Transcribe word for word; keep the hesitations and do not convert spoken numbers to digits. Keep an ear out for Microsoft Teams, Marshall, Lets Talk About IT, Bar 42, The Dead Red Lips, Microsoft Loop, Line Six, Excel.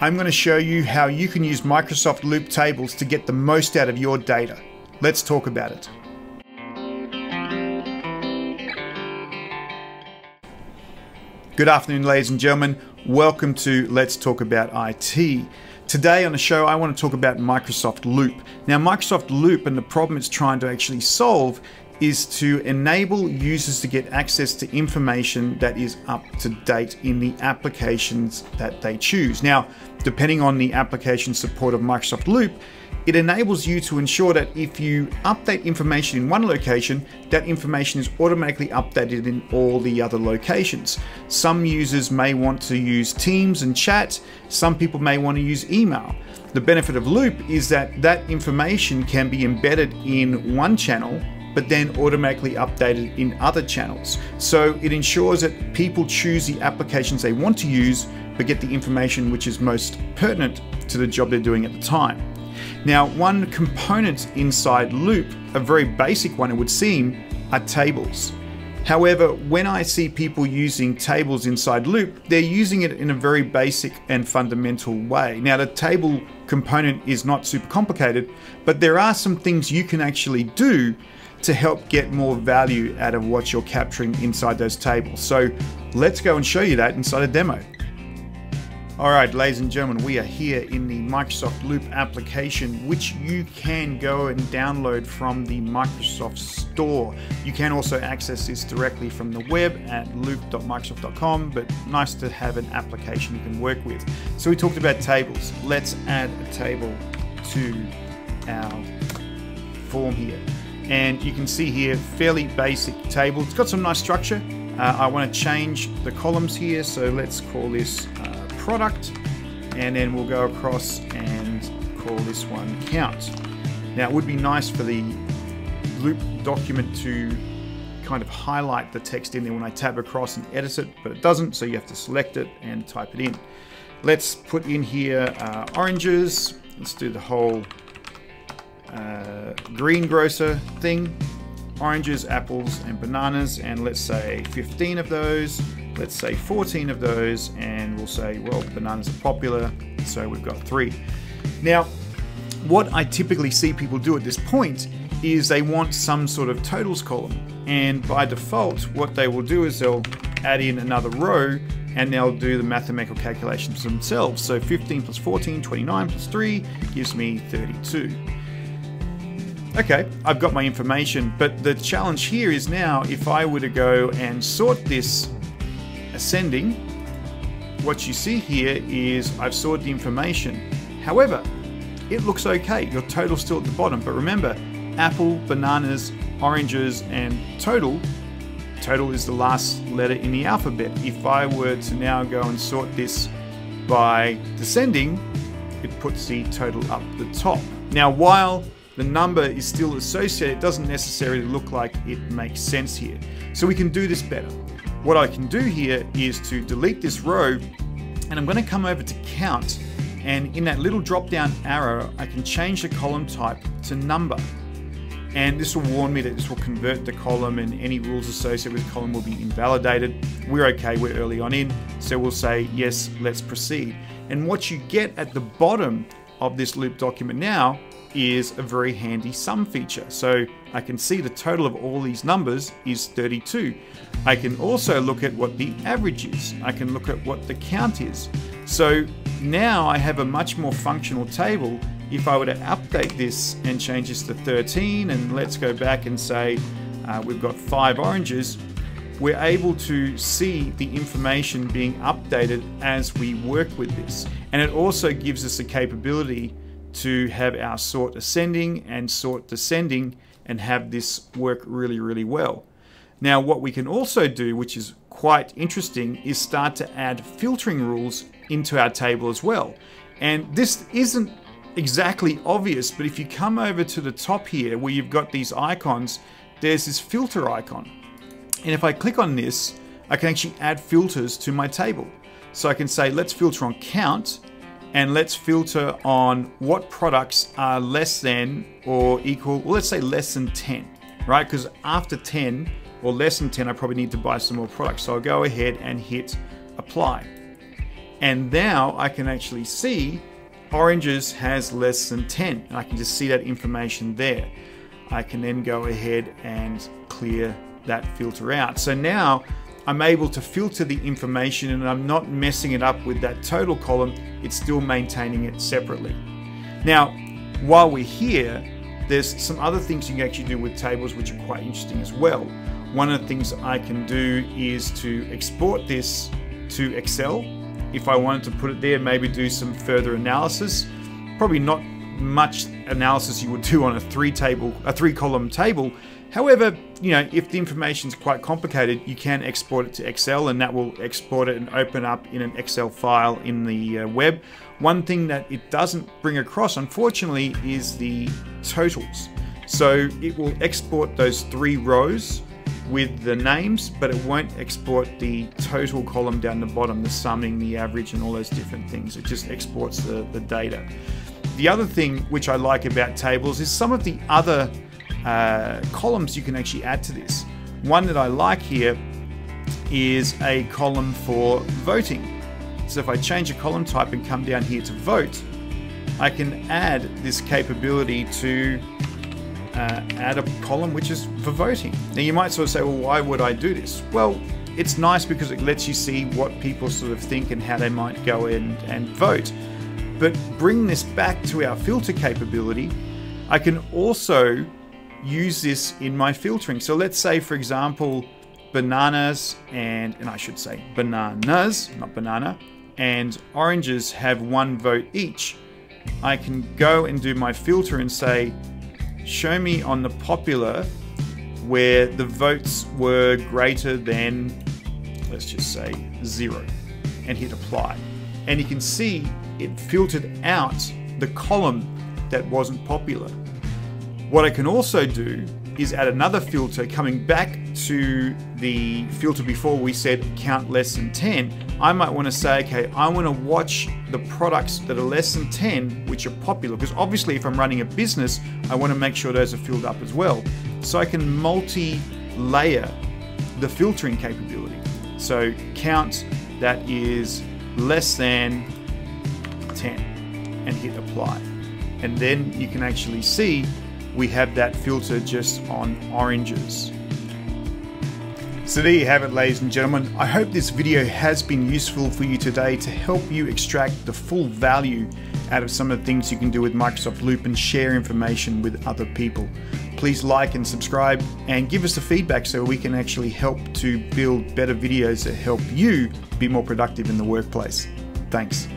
I'm going to show you how you can use Microsoft Loop tables to get the most out of your data. Let's talk about it. Good afternoon, ladies and gentlemen. Welcome to Let's Talk About I T. Today on the show, I want to talk about Microsoft Loop. Now, Microsoft Loop and the problem it's trying to actually solve is to enable users to get access to information that is up to date in the applications that they choose. Now, depending on the application support of Microsoft Loop, it enables you to ensure that if you update information in one location, that information is automatically updated in all the other locations. Some users may want to use Teams and chat. Some people may want to use email. The benefit of Loop is that that information can be embedded in one channel, but then automatically updated in other channels. So it ensures that people choose the applications they want to use, but get the information which is most pertinent to the job they're doing at the time. Now, one component inside Loop, a very basic one it would seem, are tables. However, when I see people using tables inside Loop, they're using it in a very basic and fundamental way. Now, the table component is not super complicated, but there are some things you can actually do to help get more value out of what you're capturing inside those tables. So let's go and show you that inside a demo. All right, ladies and gentlemen, we are here in the Microsoft Loop application, which you can go and download from the Microsoft Store. You can also access this directly from the web at loop dot microsoft dot com, but nice to have an application you can work with. So we talked about tables. Let's add a table to our form here. And you can see here, fairly basic table. It's got some nice structure. Uh, I want to change the columns here, so let's call this uh, product, and then we'll go across and call this one count. Now, it would be nice for the Loop document to kind of highlight the text in there when I tab across and edit it, but it doesn't, so you have to select it and type it in. Let's put in here uh, oranges. Let's do the whole uh, greengrocer thing. Oranges, apples, and bananas, and let's say fifteen of those. Let's say fourteen of those, and we'll say, well, bananas are popular, so we've got three. Now, what I typically see people do at this point is they want some sort of totals column, and by default, what they will do is they'll add in another row, and they'll do the mathematical calculations themselves. So fifteen plus fourteen, twenty-nine plus three gives me thirty-two. Okay, I've got my information, but the challenge here is now, if I were to go and sort this ascending, what you see here is I've sorted the information. However, it looks okay. Your total's still at the bottom, but remember, apple, bananas, oranges, and total. Total is the last letter in the alphabet. If I were to now go and sort this by descending, it puts the total up the top. Now, while the number is still associated, it doesn't necessarily look like it makes sense here. So we can do this better. What I can do here is to delete this row, and I'm going to come over to count, and in that little drop down arrow I can change the column type to number, and this will warn me that this will convert the column and any rules associated with the column will be invalidated. We're okay, we're early on in, so we'll say yes, let's proceed. And what you get at the bottom of this Loop document now is a very handy sum feature. So I can see the total of all these numbers is thirty-two. I can also look at what the average is. I can look at what the count is. So now I have a much more functional table. If I were to update this and change this to thirteen, and let's go back and say uh, we've got five oranges, we're able to see the information being updated as we work with this. And it also gives us the capability to have our sort ascending and sort descending and have this work really, really well. Now, what we can also do, which is quite interesting, is start to add filtering rules into our table as well. And this isn't exactly obvious, but if you come over to the top here where you've got these icons, there's this filter icon. And if I click on this, I can actually add filters to my table. So I can say, let's filter on count, and let's filter on what products are less than or equal, well, let's say less than ten, right? Because after ten or less than ten, I probably need to buy some more products. So I'll go ahead and hit apply. And now I can actually see oranges has less than ten. And I can just see that information there. I can then go ahead and clear that filter out. So now I'm able to filter the information and I'm not messing it up with that total column. It's still maintaining it separately. Now, while we're here, there's some other things you can actually do with tables which are quite interesting as well. One of the things I can do is to export this to Excel. If I wanted to put it there, maybe do some further analysis. Probably not much analysis you would do on a three table, a three column table. However, you know, if the information is quite complicated, you can export it to Excel and that will export it and open up in an Excel file in the uh, web. One thing that it doesn't bring across, unfortunately, is the totals. So it will export those three rows with the names, but it won't export the total column down the bottom, the summing, the average, and all those different things. It just exports the, the data. The other thing which I like about tables is some of the other uh, columns you can actually add to this. One that I like here is a column for voting. So if I change a column type and come down here to vote, I can add this capability to uh, add a column which is for voting. Now you might sort of say, well, why would I do this? Well, it's nice because it lets you see what people sort of think and how they might go in and vote. But bring this back to our filter capability, I can also use this in my filtering. So let's say, for example, bananas and, and I should say bananas, not banana, and oranges have one vote each. I can go and do my filter and say, show me on the popular where the votes were greater than, let's just say zero, and hit apply. And you can see it filtered out the column that wasn't popular. What I can also do is add another filter. Coming back to the filter before we said count less than ten, I might want to say, okay, I want to watch the products that are less than ten which are popular, because obviously if I'm running a business, I want to make sure those are filled up as well. So I can multi-layer the filtering capability. So count that is less than ten and hit apply, and then you can actually see we have that filter just on oranges. So there you have it, ladies and gentlemen. I hope this video has been useful for you today to help you extract the full value out of some of the things you can do with Microsoft Loop and share information with other people. Please like and subscribe and give us the feedback so we can actually help to build better videos that help you be more productive in the workplace. Thanks.